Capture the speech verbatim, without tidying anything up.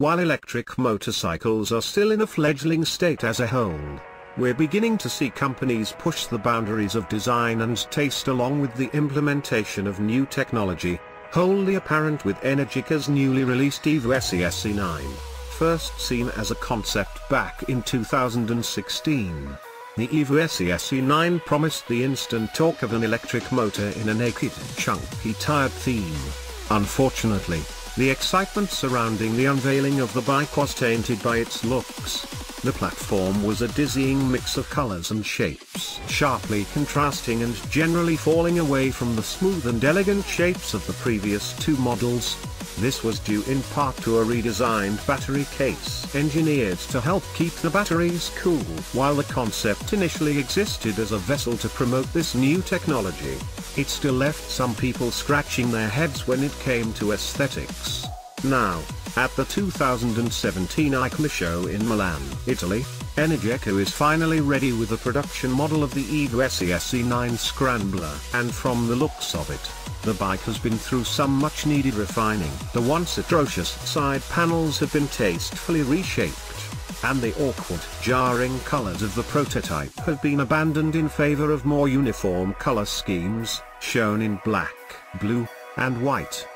While electric motorcycles are still in a fledgling state as a whole, we're beginning to see companies push the boundaries of design and taste along with the implementation of new technology, wholly apparent with Energica's newly released Eva EsseEsse nine, first seen as a concept back in two thousand sixteen. The Eva EsseEsse nine promised the instant torque of an electric motor in a naked, chunky tired theme. Unfortunately, the excitement surrounding the unveiling of the bike was tainted by its looks. The platform was a dizzying mix of colors and shapes, sharply contrasting and generally falling away from the smooth and elegant shapes of the previous two models. This was due in part to a redesigned battery case engineered to help keep the batteries cool. While the concept initially existed as a vessel to promote this new technology, it still left some people scratching their heads when it came to aesthetics. Now, at the two thousand seventeen EICMA show in Milan, Italy, Energica is finally ready with a production model of the Eva EsseEsse nine Scrambler, and from the looks of it, the bike has been through some much needed refining. The once atrocious side panels have been tastefully reshaped, and the awkward, jarring colors of the prototype have been abandoned in favor of more uniform color schemes, shown in black, blue, and white.